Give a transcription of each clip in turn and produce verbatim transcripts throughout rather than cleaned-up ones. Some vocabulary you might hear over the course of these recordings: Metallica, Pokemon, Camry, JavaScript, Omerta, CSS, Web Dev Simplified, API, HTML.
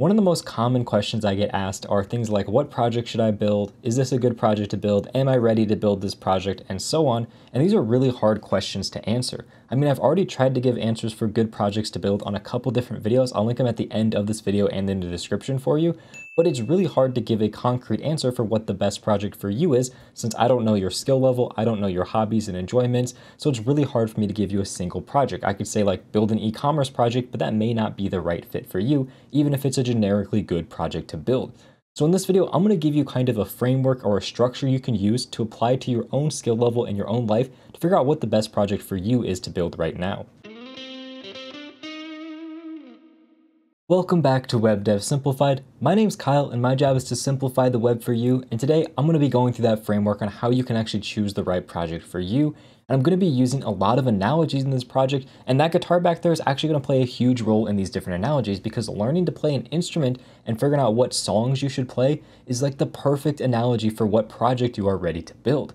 One of the most common questions I get asked are things like, what project should I build? Is this a good project to build? Am I ready to build this project? And so on. And these are really hard questions to answer. I mean, I've already tried to give answers for good projects to build on a couple different videos. I'll link them at the end of this video and in the description for you. But it's really hard to give a concrete answer for what the best project for you is, since I don't know your skill level, I don't know your hobbies and enjoyments, so it's really hard for me to give you a single project. I could say like build an e-commerce project, but that may not be the right fit for you, even if it's a generically good project to build. So in this video, I'm going to give you kind of a framework or a structure you can use to apply to your own skill level and your own life to figure out what the best project for you is to build right now. Welcome back to Web Dev Simplified. My name's Kyle and my job is to simplify the web for you. And today I'm going to be going through that framework on how you can actually choose the right project for you. And I'm going to be using a lot of analogies in this project, and that guitar back there is actually going to play a huge role in these different analogies, because learning to play an instrument and figuring out what songs you should play is like the perfect analogy for what project you are ready to build.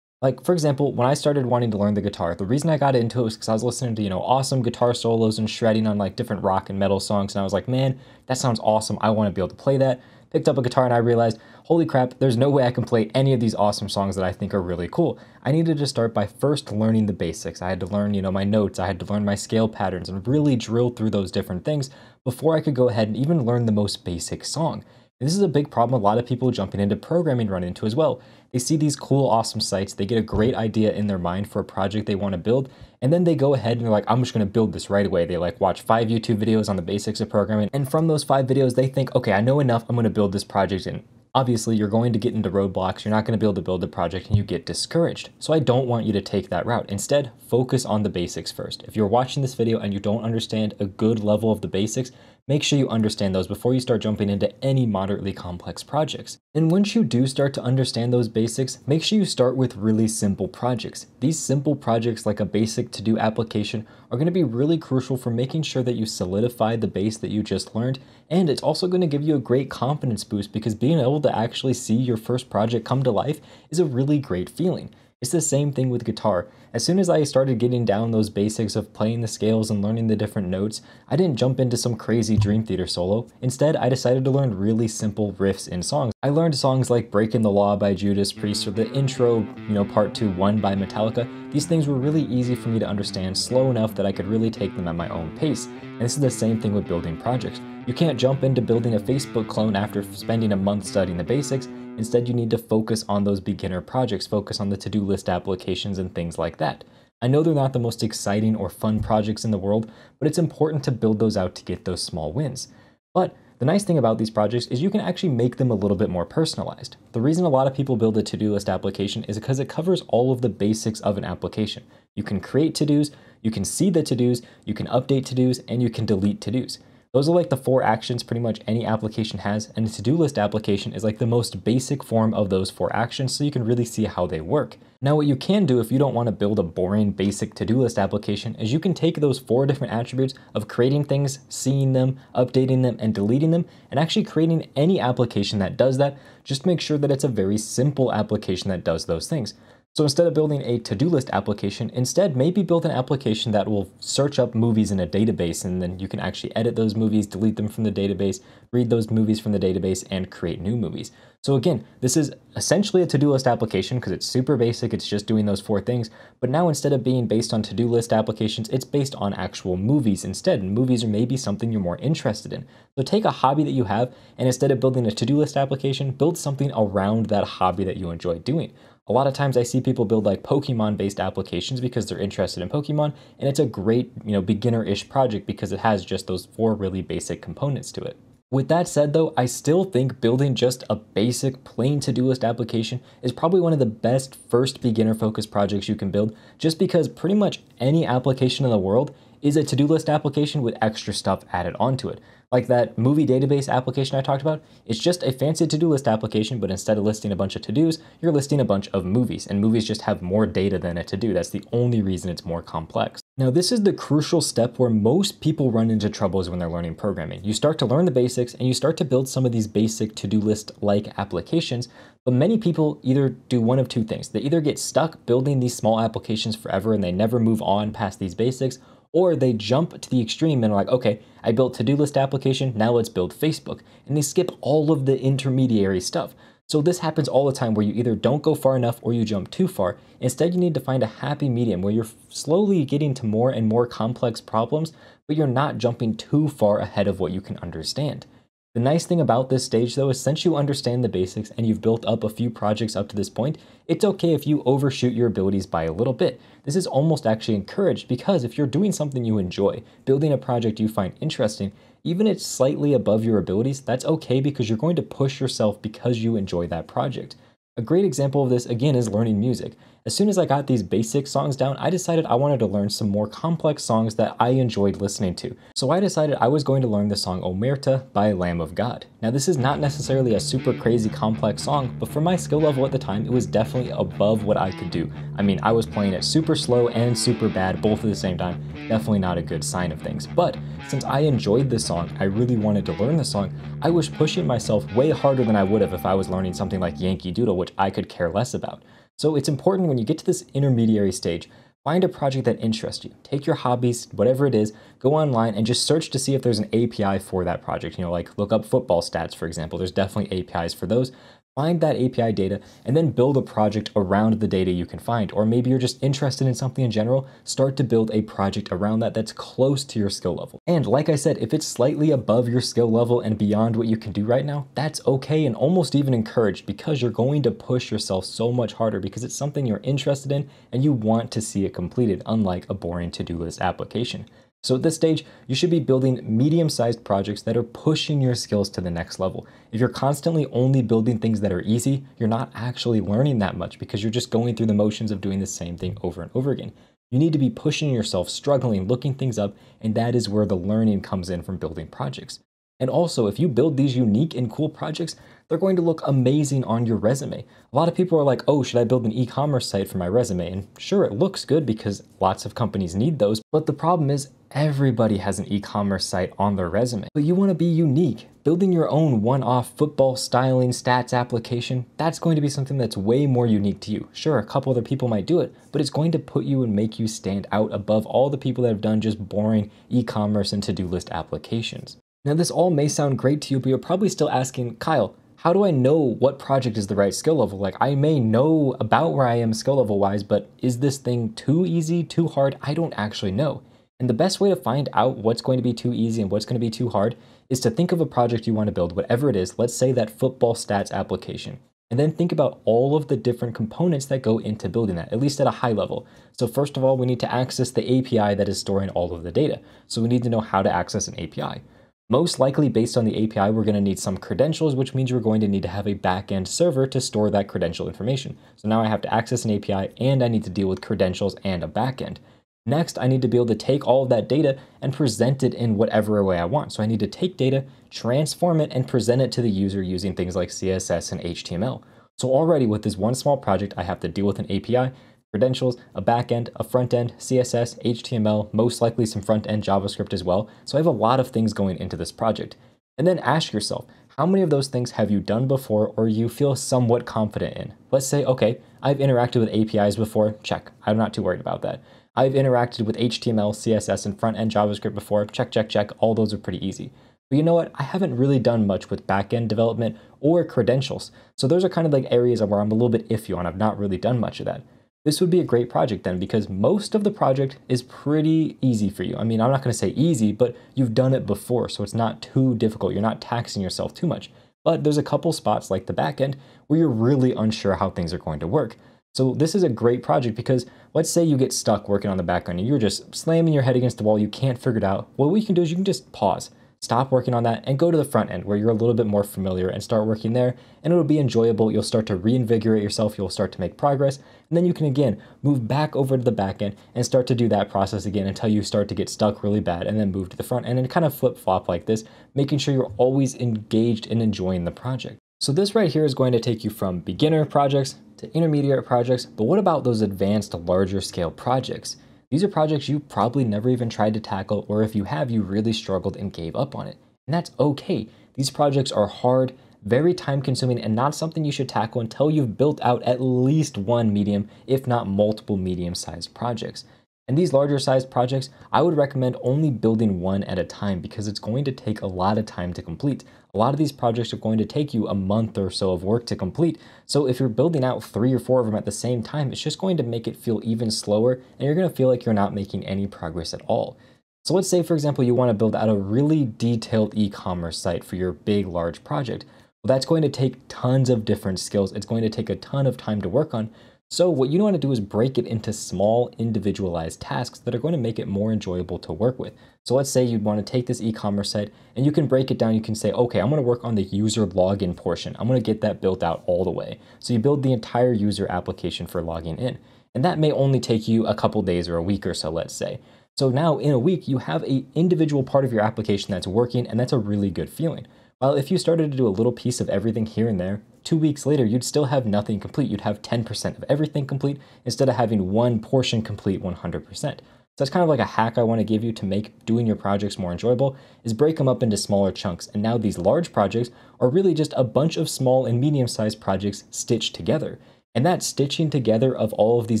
Like, for example, when I started wanting to learn the guitar, the reason I got into it was because I was listening to, you know, awesome guitar solos and shredding on like different rock and metal songs. And I was like, man, that sounds awesome. I want to be able to play that. Picked up a guitar and I realized, holy crap, there's no way I can play any of these awesome songs that I think are really cool. I needed to start by first learning the basics. I had to learn, you know, my notes. I had to learn my scale patterns and really drill through those different things before I could go ahead and even learn the most basic song. This is a big problem a lot of people jumping into programming run into as well. They see these cool, awesome sites, they get a great idea in their mind for a project they want to build, and then they go ahead and they're like, I'm just going to build this right away. They like watch five YouTube videos on the basics of programming, and from those five videos, they think, okay, I know enough, I'm going to build this project, and obviously you're going to get into roadblocks, you're not going to be able to build a project, and you get discouraged. So I don't want you to take that route. Instead, focus on the basics first. If you're watching this video and you don't understand a good level of the basics, make sure you understand those before you start jumping into any moderately complex projects. And once you do start to understand those basics, make sure you start with really simple projects. These simple projects, like a basic to-do application, are going to be really crucial for making sure that you solidify the base that you just learned. And it's also going to give you a great confidence boost, because being able to actually see your first project come to life is a really great feeling. It's the same thing with guitar. As soon as I started getting down those basics of playing the scales and learning the different notes, I didn't jump into some crazy Dream Theater solo. Instead, I decided to learn really simple riffs in songs. I learned songs like Breaking the Law by Judas Priest, or the intro, you know, part two, one by Metallica. These things were really easy for me to understand, slow enough that I could really take them at my own pace. And this is the same thing with building projects. You can't jump into building a Facebook clone after spending a month studying the basics. Instead, you need to focus on those beginner projects, focus on the to-do list applications and things like that. I know they're not the most exciting or fun projects in the world, but it's important to build those out to get those small wins. But the nice thing about these projects is you can actually make them a little bit more personalized. The reason a lot of people build a to-do list application is because it covers all of the basics of an application. You can create to-dos, you can see the to-dos, you can update to-dos, and you can delete to-dos. Those are like the four actions pretty much any application has, and a to-do list application is like the most basic form of those four actions, so you can really see how they work. Now, what you can do if you don't want to build a boring basic to-do list application is you can take those four different attributes of creating things, seeing them, updating them, and deleting them, and actually creating any application that does that. Just make sure that it's a very simple application that does those things. So instead of building a to-do list application, instead maybe build an application that will search up movies in a database, and then you can actually edit those movies, delete them from the database, read those movies from the database, and create new movies. So again, this is essentially a to-do list application because it's super basic, it's just doing those four things, but now instead of being based on to-do list applications, it's based on actual movies instead, and movies are maybe something you're more interested in. So take a hobby that you have, and instead of building a to-do list application, build something around that hobby that you enjoy doing. A lot of times I see people build like Pokemon-based applications because they're interested in Pokemon, and it's a great, you know, beginner-ish project because it has just those four really basic components to it. With that said though, I still think building just a basic plain to-do list application is probably one of the best first beginner-focused projects you can build, just because pretty much any application in the world is a to-do list application with extra stuff added onto it. Like that movie database application I talked about, it's just a fancy to-do list application, but instead of listing a bunch of to-dos, you're listing a bunch of movies, and movies just have more data than a to-do. That's the only reason it's more complex. Now, this is the crucial step where most people run into troubles when they're learning programming. You start to learn the basics and you start to build some of these basic to-do list-like applications, but many people either do one of two things. They either get stuck building these small applications forever and they never move on past these basics, Or they jump to the extreme and are like, okay, I built to-do list application, now let's build Facebook. And they skip all of the intermediary stuff. So this happens all the time where you either don't go far enough or you jump too far. Instead, you need to find a happy medium where you're slowly getting to more and more complex problems, but you're not jumping too far ahead of what you can understand. The nice thing about this stage though is since you understand the basics and you've built up a few projects up to this point, it's okay if you overshoot your abilities by a little bit. This is almost actually encouraged because if you're doing something you enjoy, building a project you find interesting, even if it's slightly above your abilities, that's okay because you're going to push yourself because you enjoy that project. A great example of this, again, is learning music. As soon as I got these basic songs down, I decided I wanted to learn some more complex songs that I enjoyed listening to. So I decided I was going to learn the song Omerta by Lamb of God. Now this is not necessarily a super crazy complex song, but for my skill level at the time, it was definitely above what I could do. I mean, I was playing it super slow and super bad, both at the same time. Definitely not a good sign of things. But since I enjoyed the song, I really wanted to learn the song, I was pushing myself way harder than I would have if I was learning something like Yankee Doodle, which I could care less about. So it's important when you get to this intermediary stage, find a project that interests you. Take your hobbies, whatever it is, go online and just search to see if there's an A P I for that project. You know, like look up football stats, for example. There's definitely A P Is for those. Find that A P I data and then build a project around the data you can find. Or maybe you're just interested in something in general, start to build a project around that that's close to your skill level. And like I said, if it's slightly above your skill level and beyond what you can do right now, that's okay and almost even encouraged because you're going to push yourself so much harder because it's something you're interested in and you want to see it completed, unlike a boring to-do list application. So at this stage, you should be building medium-sized projects that are pushing your skills to the next level. If you're constantly only building things that are easy, you're not actually learning that much because you're just going through the motions of doing the same thing over and over again. You need to be pushing yourself, struggling, looking things up, and that is where the learning comes in from building projects. And also, if you build these unique and cool projects, they're going to look amazing on your resume. A lot of people are like, oh, should I build an e-commerce site for my resume? And sure, it looks good because lots of companies need those. But the problem is everybody has an e-commerce site on their resume. But you want to be unique. Building your own one-off football styling stats application, that's going to be something that's way more unique to you. Sure, a couple other people might do it, but it's going to put you and make you stand out above all the people that have done just boring e-commerce and to-do list applications. Now this all may sound great to you, but you're probably still asking, Kyle, how do I know what project is the right skill level? Like I may know about where I am skill level wise, but is this thing too easy, too hard? I don't actually know. And the best way to find out what's going to be too easy and what's going to be too hard is to think of a project you want to build, whatever it is, let's say that football stats application. And then think about all of the different components that go into building that, at least at a high level. So first of all, we need to access the A P I that is storing all of the data. So we need to know how to access an A P I. Most likely based on the A P I, we're going to need some credentials, which means we're going to need to have a backend server to store that credential information. So now I have to access an A P I and I need to deal with credentials and a backend. Next, I need to be able to take all of that data and present it in whatever way I want. So I need to take data, transform it, and present it to the user using things like C S S and H T M L. So already with this one small project, I have to deal with an A P I, credentials, a backend, a front end, C S S, H T M L, most likely some front end JavaScript as well. So I have a lot of things going into this project. And then ask yourself, how many of those things have you done before or you feel somewhat confident in? Let's say, okay, I've interacted with A P Is before, check, I'm not too worried about that. I've interacted with H T M L, C S S, and front end JavaScript before, check, check, check, all those are pretty easy. But you know what? I haven't really done much with backend development or credentials. So those are kind of like areas where I'm a little bit iffy on, I've not really done much of that. This would be a great project then because most of the project is pretty easy for you. I mean, I'm not going to say easy, but you've done it before, so it's not too difficult. You're not taxing yourself too much. But there's a couple spots like the back end where you're really unsure how things are going to work. So this is a great project because let's say you get stuck working on the back end and you're just slamming your head against the wall. You can't figure it out. What we can do is you can just pause, stop working on that and go to the front end where you're a little bit more familiar and start working there and it'll be enjoyable. You'll start to reinvigorate yourself. You'll start to make progress. And then you can again, move back over to the back end and start to do that process again until you start to get stuck really bad and then move to the front end and kind of flip flop like this, making sure you're always engaged and enjoying the project. So this right here is going to take you from beginner projects to intermediate projects. But what about those advanced larger scale projects? These are projects you probably never even tried to tackle, or if you have, you really struggled and gave up on it. And that's okay. These projects are hard, very time consuming, and not something you should tackle until you've built out at least one medium, if not multiple medium-sized projects. And these larger sized projects, I would recommend only building one at a time because it's going to take a lot of time to complete. A lot of these projects are going to take you a month or so of work to complete. So if you're building out three or four of them at the same time, it's just going to make it feel even slower and you're going to feel like you're not making any progress at all. So let's say, for example, you want to build out a really detailed e-commerce site for your big, large project. Well, that's going to take tons of different skills. It's going to take a ton of time to work on. So what you want to do is break it into small individualized tasks that are going to make it more enjoyable to work with. So let's say you'd want to take this e-commerce site and you can break it down. You can say, okay, I'm going to work on the user login portion. I'm going to get that built out all the way. So you build the entire user application for logging in. And that may only take you a couple days or a week or so, let's say. So now in a week, you have an individual part of your application that's working, and that's a really good feeling. While if you started to do a little piece of everything here and there, two weeks later, you'd still have nothing complete. You'd have ten percent of everything complete instead of having one portion complete one hundred percent. So that's kind of like a hack I want to give you to make doing your projects more enjoyable is break them up into smaller chunks. And now these large projects are really just a bunch of small and medium-sized projects stitched together. And that stitching together of all of these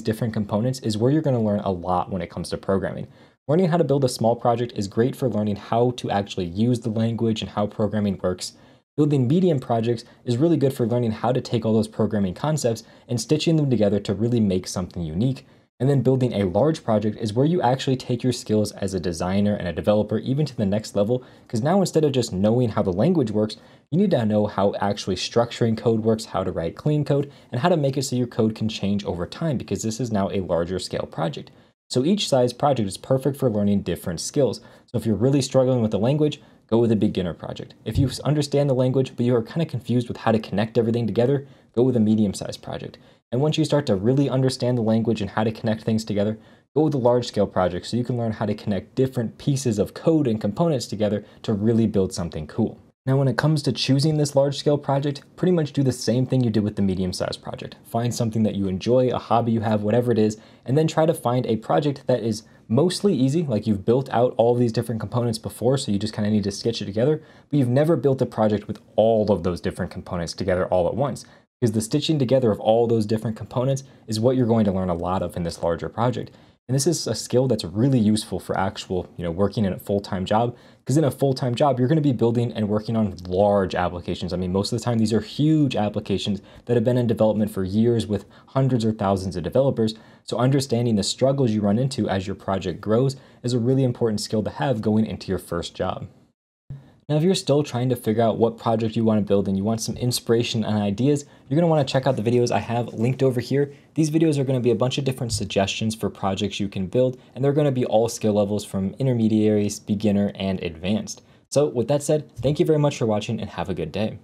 different components is where you're going to learn a lot when it comes to programming. Learning how to build a small project is great for learning how to actually use the language and how programming works. Building medium projects is really good for learning how to take all those programming concepts and stitching them together to really make something unique. And then building a large project is where you actually take your skills as a designer and a developer even to the next level, because now instead of just knowing how the language works, you need to know how actually structuring code works, how to write clean code, and how to make it so your code can change over time, because this is now a larger scale project. So each size project is perfect for learning different skills. So if you're really struggling with the language, go with a beginner project. If you understand the language, but you are kind of confused with how to connect everything together, go with a medium-sized project. And once you start to really understand the language and how to connect things together, go with a large-scale project so you can learn how to connect different pieces of code and components together to really build something cool. Now, when it comes to choosing this large-scale project, pretty much do the same thing you did with the medium-sized project. Find something that you enjoy, a hobby you have, whatever it is, and then try to find a project that is mostly easy, like you've built out all these different components before, so you just kind of need to stitch it together, but you've never built a project with all of those different components together all at once, because the stitching together of all those different components is what you're going to learn a lot of in this larger project. And this is a skill that's really useful for actual, you know, working in a full-time job, because in a full-time job, you're going to be building and working on large applications. I mean, most of the time, these are huge applications that have been in development for years with hundreds or thousands of developers. So understanding the struggles you run into as your project grows is a really important skill to have going into your first job. Now, if you're still trying to figure out what project you want to build and you want some inspiration and ideas, you're going to want to check out the videos I have linked over here. These videos are going to be a bunch of different suggestions for projects you can build, and they're going to be all skill levels from intermediaries, beginner, and advanced. So with that said, thank you very much for watching and have a good day.